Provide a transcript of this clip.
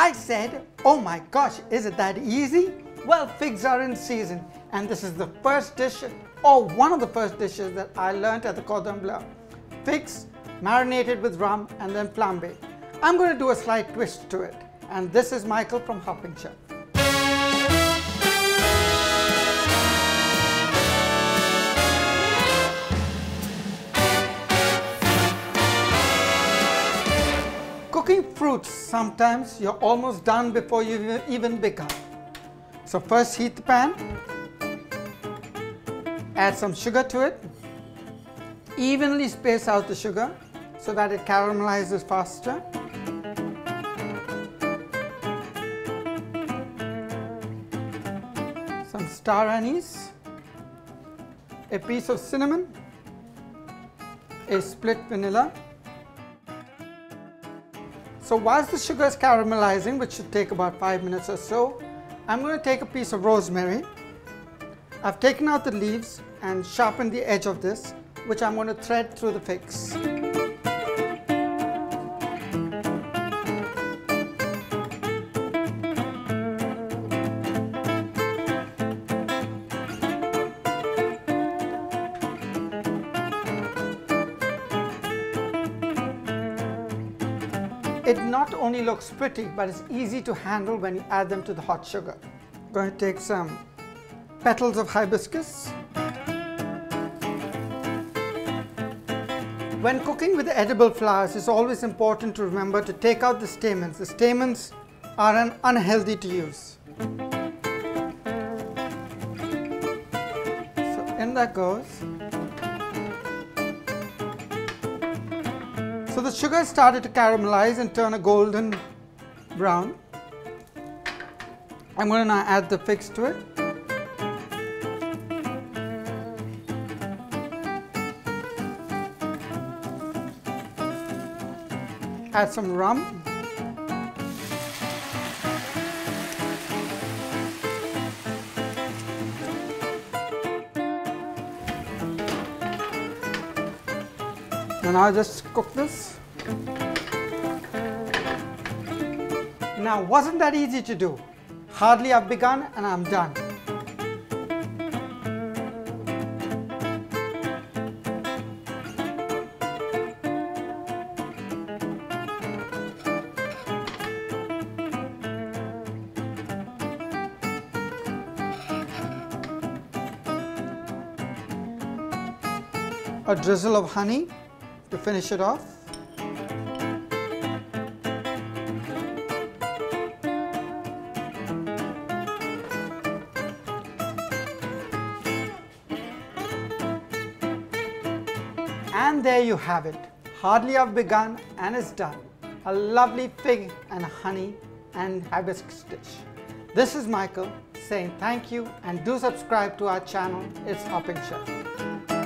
I said, oh my gosh, is it that easy? Well, figs are in season, and this is the first dish, or one of the first dishes that I learned at the Cordon Bleu. Figs marinated with rum and then flambé. I'm going to do a slight twist to it, and this is Michael from Hopping Chef. Cooking fruits, sometimes you're almost done before you even begun. So first heat the pan, add some sugar to it, evenly space out the sugar so that it caramelizes faster. Some star anise, a piece of cinnamon, a split vanilla. So whilst the sugar is caramelizing, which should take about 5 minutes or so, I'm going to take a piece of rosemary. I've taken out the leaves and sharpened the edge of this, which I'm going to thread through the figs. It not only looks pretty, but it's easy to handle when you add them to the hot sugar. I'm going to take some petals of hibiscus. When cooking with edible flowers, it's always important to remember to take out the stamens. The stamens are unhealthy to use. So in that goes. So the sugar started to caramelize and turn a golden brown. I'm going to now add the figs to it. Add some rum. And I'll just cook this. Now, wasn't that easy to do? Hardly I've begun and I'm done. A drizzle of honey to finish it off. And there you have it. Hardly I've begun and it's done. A lovely fig and honey and hibiscus dish. This is Michael saying thank you, and do subscribe to our channel. It's Hopping Chef.